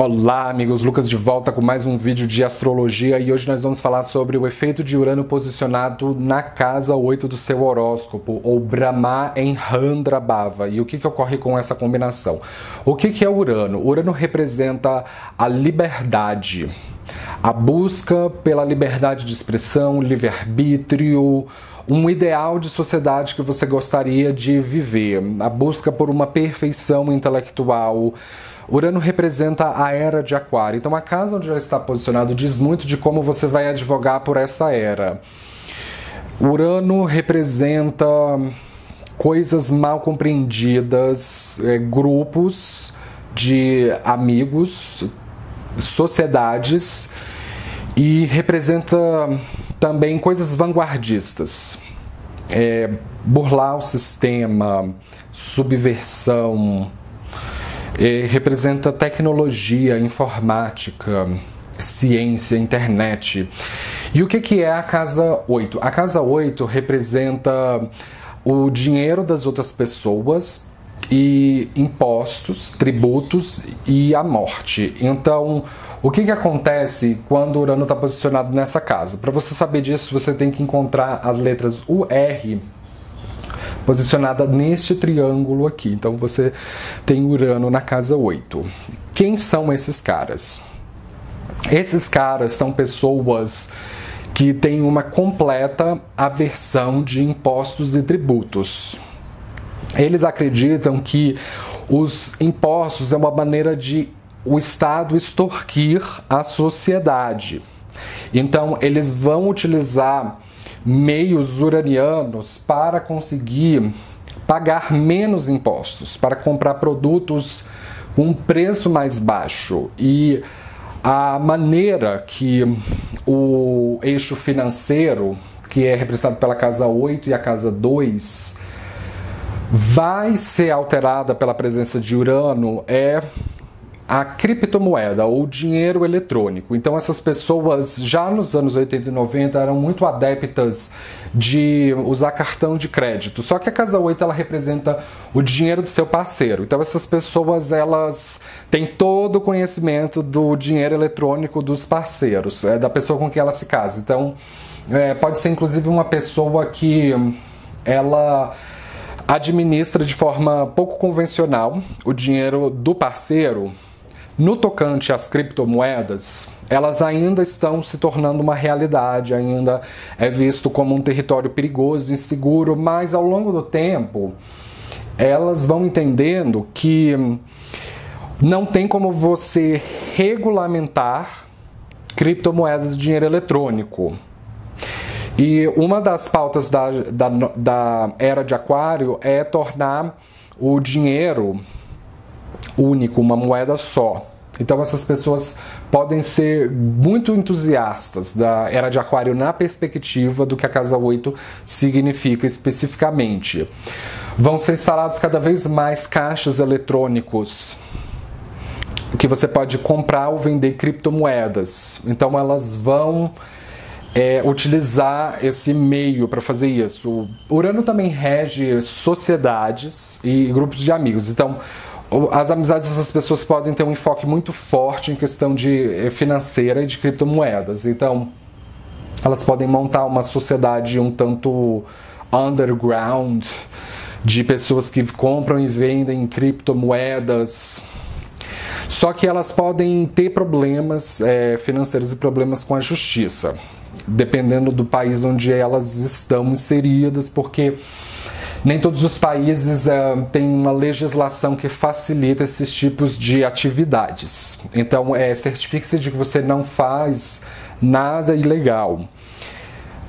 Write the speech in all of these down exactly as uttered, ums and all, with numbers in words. Olá amigos, Lucas de volta com mais um vídeo de astrologia e hoje nós vamos falar sobre o efeito de Urano posicionado na casa oito do seu horóscopo, ou Brahma em Randhra Bhava, e o que que ocorre com essa combinação. O que que é Urano? Urano representa a liberdade, a busca pela liberdade de expressão, livre-arbítrio, um ideal de sociedade que você gostaria de viver, a busca por uma perfeição intelectual. Urano representa a era de Aquário, então a casa onde ela está posicionada diz muito de como você vai advogar por essa era. Urano representa coisas mal compreendidas, grupos de amigos, sociedades, e representa também coisas vanguardistas. É, burlar o sistema, subversão. É, representa tecnologia, informática, ciência, internet. E o que que é a casa oito? A casa oito representa o dinheiro das outras pessoas e impostos, tributos e a morte. Então, o que que acontece quando Urano está posicionado nessa casa? Para você saber disso, você tem que encontrar as letras U R posicionada neste triângulo aqui. Então você tem Urano na casa oito. Quem são esses caras? Esses caras são pessoas que têm uma completa aversão de impostos e tributos. Eles acreditam que os impostos é uma maneira de o Estado extorquir a sociedade. Então eles vão utilizar meios uranianos para conseguir pagar menos impostos, para comprar produtos com um preço mais baixo. E a maneira que o eixo financeiro, que é representado pela casa oito e a casa dois, vai ser alterada pela presença de Urano é a criptomoeda, ou dinheiro eletrônico. Então essas pessoas já nos anos oitenta e noventa eram muito adeptas de usar cartão de crédito. Só que a casa oito ela representa o dinheiro do seu parceiro. Então essas pessoas elas têm todo o conhecimento do dinheiro eletrônico dos parceiros, é, da pessoa com quem ela se casa. Então é, pode ser inclusive uma pessoa que ela administra de forma pouco convencional o dinheiro do parceiro. No tocante às criptomoedas, elas ainda estão se tornando uma realidade, ainda é visto como um território perigoso, inseguro, mas ao longo do tempo, elas vão entendendo que não tem como você regulamentar criptomoedas de dinheiro eletrônico. E uma das pautas da, da, da era de Aquário é tornar o dinheiro único, uma moeda só. Então essas pessoas podem ser muito entusiastas da era de Aquário na perspectiva do que a casa oito significa especificamente. Vão ser instalados cada vez mais caixas eletrônicos que você pode comprar ou vender criptomoedas. Então elas vão é, utilizar esse meio para fazer isso. O Urano também rege sociedades e grupos de amigos. Então as amizades dessas pessoas podem ter um enfoque muito forte em questão de financeira e de criptomoedas. Então, elas podem montar uma sociedade um tanto underground, de pessoas que compram e vendem criptomoedas. Só que elas podem ter problemas é, financeiros e problemas com a justiça, dependendo do país onde elas estão inseridas, porque nem todos os países uh, têm uma legislação que facilita esses tipos de atividades. Então, é, certifique-se de que você não faz nada ilegal.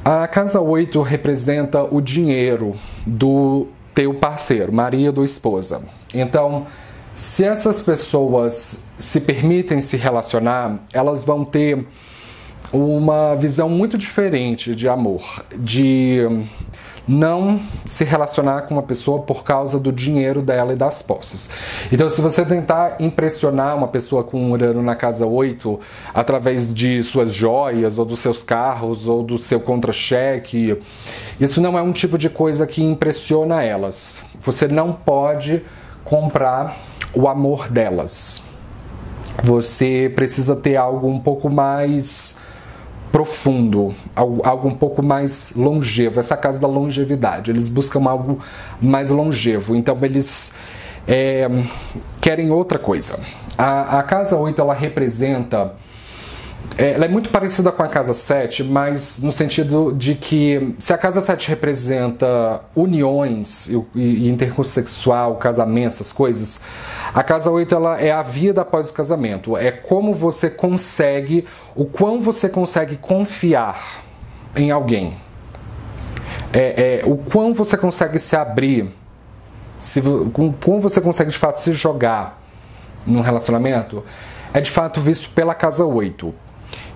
A casa oito representa o dinheiro do teu parceiro, marido ou esposa. Então, se essas pessoas se permitem se relacionar, elas vão ter uma visão muito diferente de amor, de não se relacionar com uma pessoa por causa do dinheiro dela e das posses. Então, se você tentar impressionar uma pessoa com um Urano na casa oito através de suas joias, ou dos seus carros, ou do seu contra-cheque, isso não é um tipo de coisa que impressiona elas. Você não pode comprar o amor delas. você precisa ter algo um pouco mais profundo, algo, algo um pouco mais longevo. Essa é a casa da longevidade, eles buscam algo mais longevo, então eles é, querem outra coisa. A, a casa oito, ela representa... Ela é muito parecida com a casa sete, mas no sentido de que se a casa sete representa uniões e intercurso sexual, casamento, essas coisas, a casa oito ela é a vida após o casamento. É como você consegue, o quão você consegue confiar em alguém. É, é, o quão você consegue se abrir, se, o quão você consegue de fato se jogar num relacionamento, é de fato visto pela casa oito.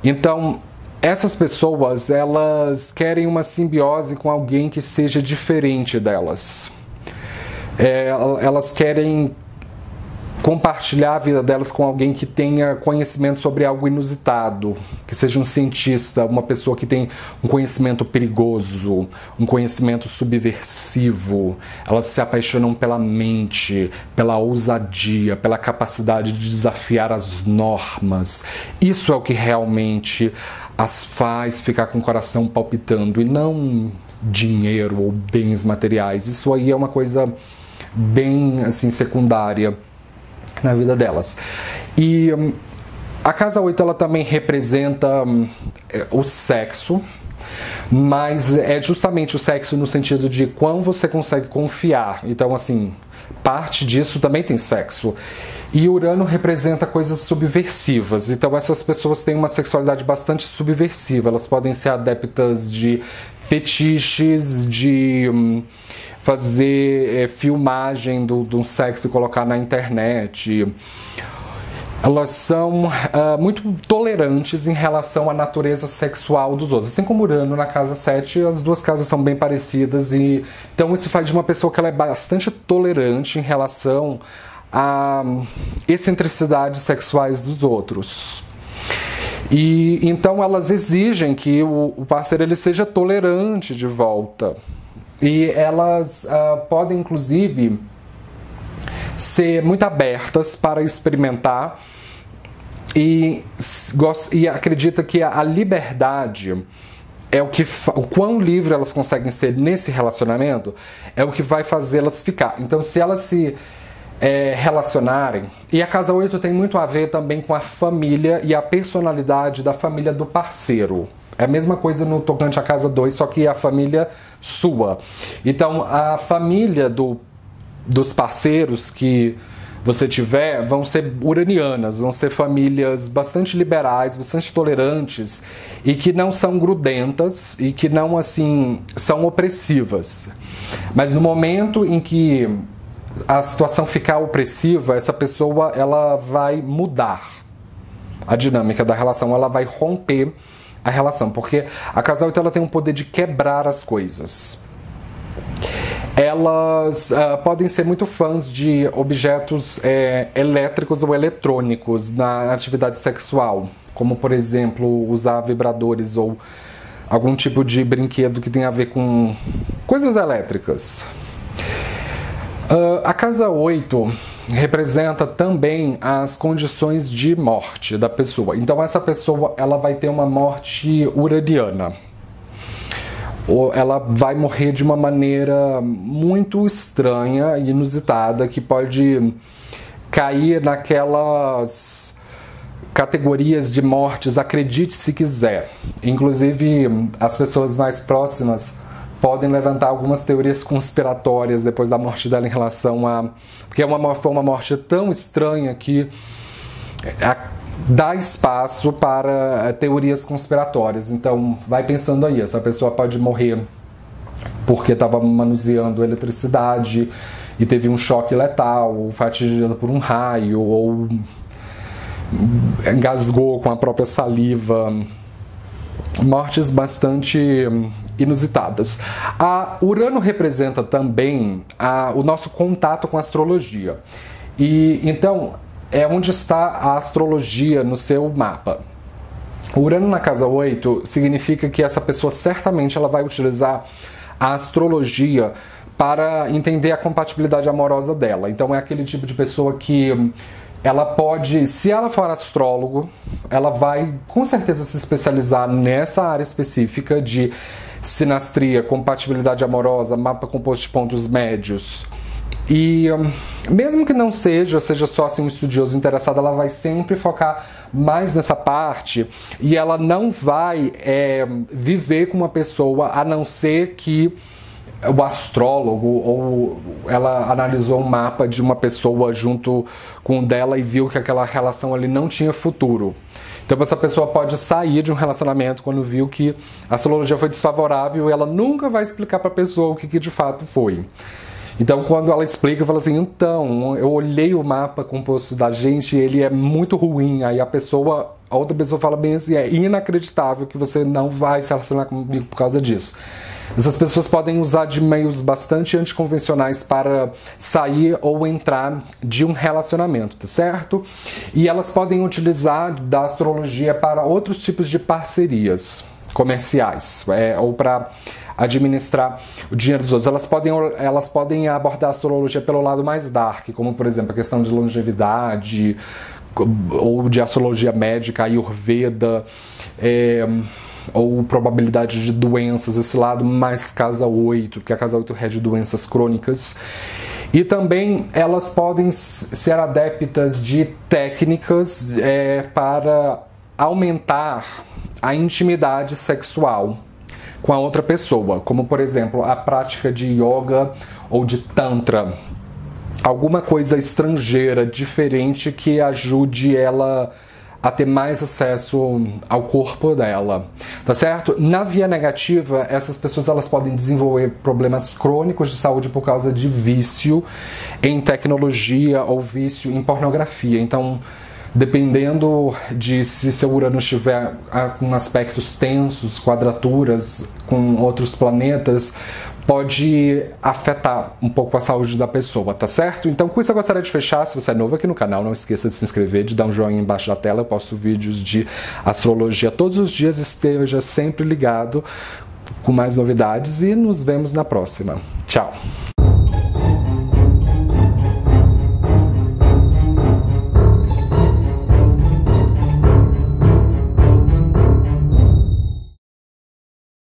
Então, essas pessoas, elas querem uma simbiose com alguém que seja diferente delas. É, elas querem compartilhar a vida delas com alguém que tenha conhecimento sobre algo inusitado, que seja um cientista, uma pessoa que tem um conhecimento perigoso, um conhecimento subversivo. Elas se apaixonam pela mente, pela ousadia, pela capacidade de desafiar as normas. Isso é o que realmente as faz ficar com o coração palpitando, e não dinheiro ou bens materiais. Isso aí é uma coisa bem assim secundária na vida delas. E hum, a casa oito ela também representa hum, o sexo, mas é justamente o sexo no sentido de quão você consegue confiar. Então, assim, parte disso também tem sexo. E Urano representa coisas subversivas, então essas pessoas têm uma sexualidade bastante subversiva. Elas podem ser adeptas de fetiches, de hum, fazer é, filmagem do, do sexo e colocar na internet. Elas são uh, muito tolerantes em relação à natureza sexual dos outros. Assim como Urano na casa sete, as duas casas são bem parecidas. E, então isso faz de uma pessoa que ela é bastante tolerante em relação a excentricidades sexuais dos outros. E então elas exigem que o, o parceiro ele seja tolerante de volta. E elas uh, podem, inclusive, ser muito abertas para experimentar e, e acredita que a, a liberdade é o que... O quão livre elas conseguem ser nesse relacionamento é o que vai fazê-las ficar. Então, se elas se é, relacionarem... E a casa oito tem muito a ver também com a família e a personalidade da família do parceiro. É a mesma coisa no tocante à casa dois, só que a família sua. Então, a família do, dos parceiros que você tiver vão ser uranianas, vão ser famílias bastante liberais, bastante tolerantes, e que não são grudentas, e que não, assim, são opressivas. Mas no momento em que a situação ficar opressiva, essa pessoa ela vai mudar a dinâmica da relação, ela vai romper a relação, porque a casa oito ela tem um poder de quebrar as coisas. Elas uh, podem ser muito fãs de objetos é, elétricos ou eletrônicos na atividade sexual, como, por exemplo, usar vibradores ou algum tipo de brinquedo que tem a ver com coisas elétricas. Uh, a casa oito representa também as condições de morte da pessoa. Então essa pessoa ela vai ter uma morte uraniana. Ou ela vai morrer de uma maneira muito estranha e inusitada, que pode cair naquelas categorias de mortes, acredite se quiser. Inclusive, as pessoas mais próximas podem levantar algumas teorias conspiratórias depois da morte dela em relação a... Porque é uma, foi uma morte tão estranha que dá espaço para teorias conspiratórias. Então, vai pensando aí. Essa pessoa pode morrer porque estava manuseando eletricidade e teve um choque letal, ou foi atingida por um raio, ou engasgou com a própria saliva. Mortes bastante inusitadas. A Urano representa também a, o nosso contato com a astrologia. E então é onde está a astrologia no seu mapa. O Urano na casa oito significa que essa pessoa certamente ela vai utilizar a astrologia para entender a compatibilidade amorosa dela. Então é aquele tipo de pessoa que ela pode, se ela for astrólogo, ela vai com certeza se especializar nessa área específica de sinastria, compatibilidade amorosa, mapa composto de pontos médios. E mesmo que não seja, seja só assim um estudioso interessado, ela vai sempre focar mais nessa parte e ela não vai é, viver com uma pessoa, a não ser que o astrólogo ou ela analisou um mapa de uma pessoa junto com o dela e viu que aquela relação ali não tinha futuro. Então essa pessoa pode sair de um relacionamento quando viu que a astrologia foi desfavorável e ela nunca vai explicar para a pessoa o que, que de fato foi. Então, quando ela explica, fala assim, então, eu olhei o mapa composto da gente e ele é muito ruim. Aí a pessoa, a outra pessoa fala bem assim, é inacreditável que você não vai se relacionar comigo por causa disso. Essas pessoas podem usar de meios bastante anticonvencionais para sair ou entrar de um relacionamento, tá certo? E elas podem utilizar da astrologia para outros tipos de parcerias comerciais, é, ou para administrar o dinheiro dos outros. Elas podem, elas podem abordar a astrologia pelo lado mais dark, como, por exemplo, a questão de longevidade, ou de astrologia médica, ayurveda, é, ou probabilidade de doenças, esse lado mais casa oito, porque a casa oito rege doenças crônicas. E também elas podem ser adeptas de técnicas é, para aumentar a intimidade sexual com a outra pessoa, como por exemplo a prática de yoga ou de tantra, alguma coisa estrangeira, diferente, que ajude ela a ter mais acesso ao corpo dela, tá certo? Na via negativa, essas pessoas elas podem desenvolver problemas crônicos de saúde por causa de vício em tecnologia ou vício em pornografia. Então, dependendo de se seu Urano estiver com aspectos tensos, quadraturas com outros planetas, pode afetar um pouco a saúde da pessoa, tá certo? Então, com isso eu gostaria de fechar. Se você é novo aqui no canal, não esqueça de se inscrever, de dar um joinha embaixo da tela. Eu posto vídeos de astrologia todos os dias, esteja sempre ligado com mais novidades e nos vemos na próxima. Tchau!